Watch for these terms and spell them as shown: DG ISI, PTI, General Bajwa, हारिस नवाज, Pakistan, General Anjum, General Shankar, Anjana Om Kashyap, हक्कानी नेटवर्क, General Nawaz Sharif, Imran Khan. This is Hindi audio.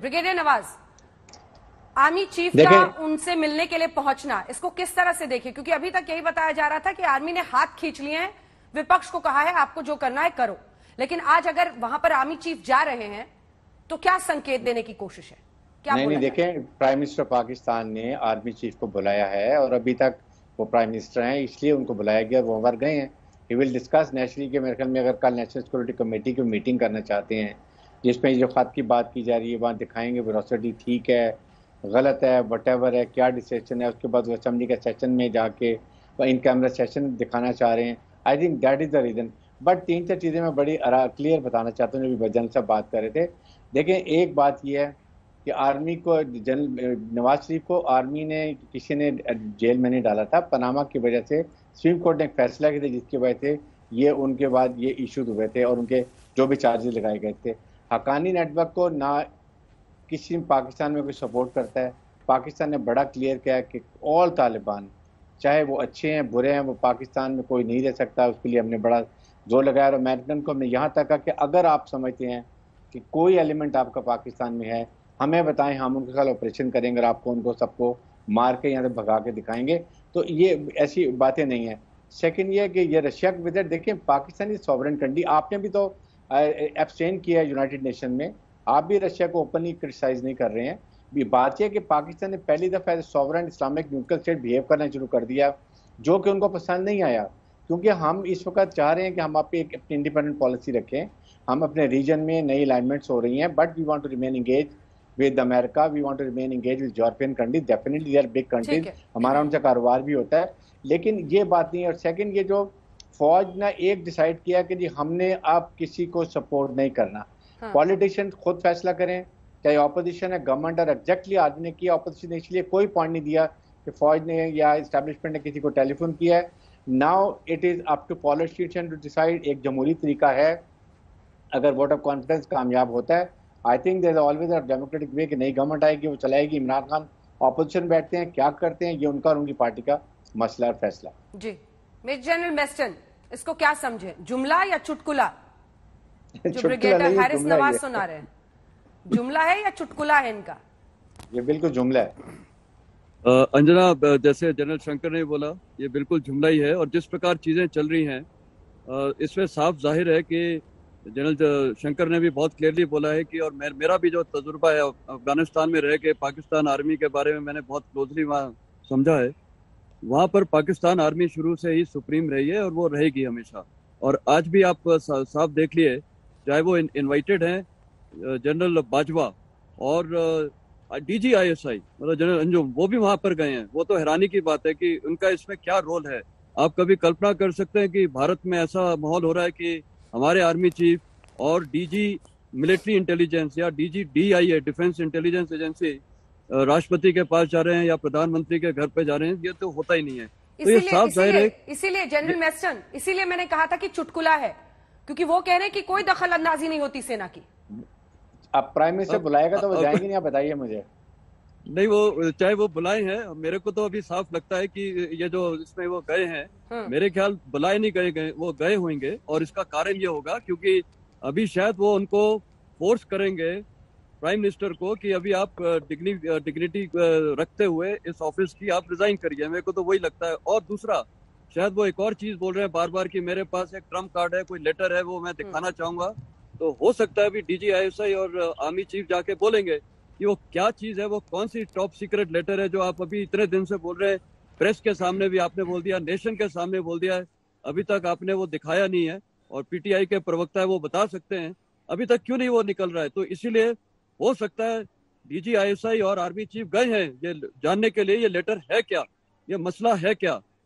ब्रिगेडियर नवाज, आर्मी चीफ का उनसे मिलने के लिए पहुंचना, इसको किस तरह से देखें? क्योंकि अभी तक यही बताया जा रहा था कि आर्मी ने हाथ खींच लिए हैं, विपक्ष को कहा है आपको जो करना है करो, लेकिन आज अगर वहां पर आर्मी चीफ जा रहे हैं तो क्या संकेत देने की कोशिश है? क्या नहीं, देखें, प्राइम मिनिस्टर पाकिस्तान ने आर्मी चीफ को बुलाया है और अभी तक वो प्राइम मिनिस्टर हैं इसलिए उनको बुलाया गया, वो वर्ग गए हैं। ही विल डिस्कस नेशनली के मेरे ख्याल में अगर कल नेशनल सिक्योरिटी कमेटी की मीटिंग करना चाहते हैं जिसमें जो खत की बात की जा रही है वहाँ दिखाएंगे वेलोसिटी ठीक है गलत है व्हाटएवर है क्या डिसीजन है, उसके बाद वो असेंबली के सेशन में जाके इन कैमरा सेशन दिखाना चाह रहे हैं। I think that is the reason. But तीन चार चीज़ें मैं बड़ी क्लियर बताना चाहता हूँ, जो भी जनरल साहब बात कर रहे थे। देखें, एक बात यह है कि आर्मी को, जनरल नवाज शरीफ को आर्मी ने, किसी ने जेल में नहीं डाला था, पनामा की वजह से सुप्रीम कोर्ट ने फैसला किया था, जिसकी वजह से ये उनके बाद ये इशूज हुए थे और उनके जो भी चार्जेस लगाए गए थे। हक्कानी नेटवर्क को ना किसी पाकिस्तान में कोई सपोर्ट करता है। पाकिस्तान ने बड़ा क्लियर किया है कि ऑल तालिबान, चाहे वो अच्छे हैं बुरे हैं, वो पाकिस्तान में कोई नहीं रह सकता। उसके लिए हमने बड़ा जोर लगाया और अमेरिकन को हमने यहाँ तक कहा कि अगर आप समझते हैं कि कोई एलिमेंट आपका पाकिस्तान में है हमें बताएं, हम उनके साथ ऑपरेशन करेंगे और आपको उनको सबको मार के यहाँ से भगा के दिखाएंगे। तो ये ऐसी बातें नहीं है। सेकंड ये कि ये रशिया के विदर, देखिए पाकिस्तान इज सॉवरेन कंट्री, आपने भी तो एब्सटेन किया है यूनाइटेड नेशन में, आप भी रशिया को ओपनली क्रिटिसाइज नहीं कर रहे हैं। ये बात यह कि पाकिस्तान ने पहली दफ़ा as a sovereign Islamic nuclear state behave करना शुरू कर दिया, जो कि उनको पसंद नहीं आया। क्योंकि हम इस वक्त चाह रहे हैं कि हम आप एक अपनी इंडिपेंडेंट पॉलिसी रखें, हम अपने रीजन में नई अलाइनमेंट्स हो रही हैं, but we want to remain engage with America, we want to remain engage with European countries, definitely they are big countries, हमारा उनसे कारोबार भी होता है, लेकिन ये बात नहीं है। और सेकेंड, ये जो फौज ने एक डिसाइड किया कि जी हमने आप किसी को सपोर्ट नहीं करना, पॉलिटिशियन खुद फैसला करें, चाहे ऑपोजिशन है गवर्नमेंट, और एग्जैक्टली आदमी ने किया। ऑपोजिशन ने इसलिए कोई पॉइंट नहीं दिया कि फौज ने या इस्टेब्लिशमेंट ने किसी को टेलीफोन किया है। Now it is up to politician to decide. एक जमहूरी तरीका है, अगर वोट ऑफ कॉन्फिडेंस कामयाब होता है, I think there is always a democratic way कि नई गवर्नमेंट आएगी वो चलाएगी, इमरान खान ऑपोजिशन बैठते हैं क्या करते हैं ये उनका और उनकी पार्टी का मसला और फैसला। जी मेजर जनरल मेस्टन, इसको क्या समझे, जुमला या चुटकुला जो ब्रिगेडियर हारिस नवाज सुना रहे हैं, जुमला है या चुटकुला है इनका? ये बिल्कुल जुमला है अंजना, जैसे जनरल शंकर ने बोला ये बिल्कुल जुमला ही है। और जिस प्रकार चीजें चल रही हैं इसमें साफ जाहिर है कि जनरल शंकर ने भी बहुत क्लियरली बोला है कि, और मेरा भी जो तजुर्बा है अफगानिस्तान में रह के पाकिस्तान आर्मी के बारे में मैंने बहुत क्लोजली वहाँ समझा है, वहाँ पर पाकिस्तान आर्मी शुरू से ही सुप्रीम रही है और वो रहेगी हमेशा। और आज भी आप साफ देख लिए, चाहे वो इन्वाइटेड हैं जनरल बाजवा और DG ISI मतलब जनरल अंजुम, वो भी वहां पर गए हैं। वो तो हैरानी की बात है कि उनका इसमें क्या रोल है। आप कभी कल्पना कर सकते हैं कि भारत में ऐसा माहौल हो रहा है कि हमारे आर्मी चीफ और DG मिलिट्री इंटेलिजेंस या DG DI defence intelligence agency राष्ट्रपति के पास जा रहे हैं या प्रधानमंत्री के घर पे जा रहे हैं, ये तो होता ही नहीं है। इसीलिए जनरल मेस्टन, इसीलिए मैंने कहा था कि चुटकुला है, क्योंकि वो कह रहे हैं कि कोई दखल अंदाजी नहीं होती सेना की। अब प्राइम मिनिस्टर बुलाएगा तो वो जाएंगे नहीं, आप बताइए मुझे। नहीं, वो चाहे वो बुलाए हैं, मेरे को तो अभी साफ लगता है कि ये जो इसमें वो गए हैं, हाँ। मेरे ख्याल बुलाए नहीं गए, वो गए होंगे। और इसका कारण ये होगा क्योंकि अभी शायद वो उनको फोर्स करेंगे प्राइम मिनिस्टर को कि अभी आप डिग्निटी रखते हुए इस ऑफिस की आप रिजाइन करिए, मेरे को तो वही लगता है। और दूसरा शायद वो एक और चीज बोल रहे हैं बार बार कि मेरे पास एक ट्रम्प कार्ड है, कोई लेटर है, वो मैं दिखाना चाहूंगा। तो हो सकता है अभी DG ISI और आर्मी चीफ जाके बोलेंगे कि वो क्या चीज है, वो कौन सी टॉप सीक्रेट लेटर है जो आप अभी इतने दिन से बोल रहे हैं। प्रेस के सामने भी आपने बोल दिया, नेशन के सामने बोल दिया है, अभी तक आपने वो दिखाया नहीं है। और PTI के प्रवक्ता है, वो बता सकते हैं, अभी तक क्यों नहीं वो निकल रहा है। तो इसीलिए हो सकता है DG ISI और आर्मी चीफ गए हैं ये जानने के लिए ये लेटर है क्या, ये मसला है क्या।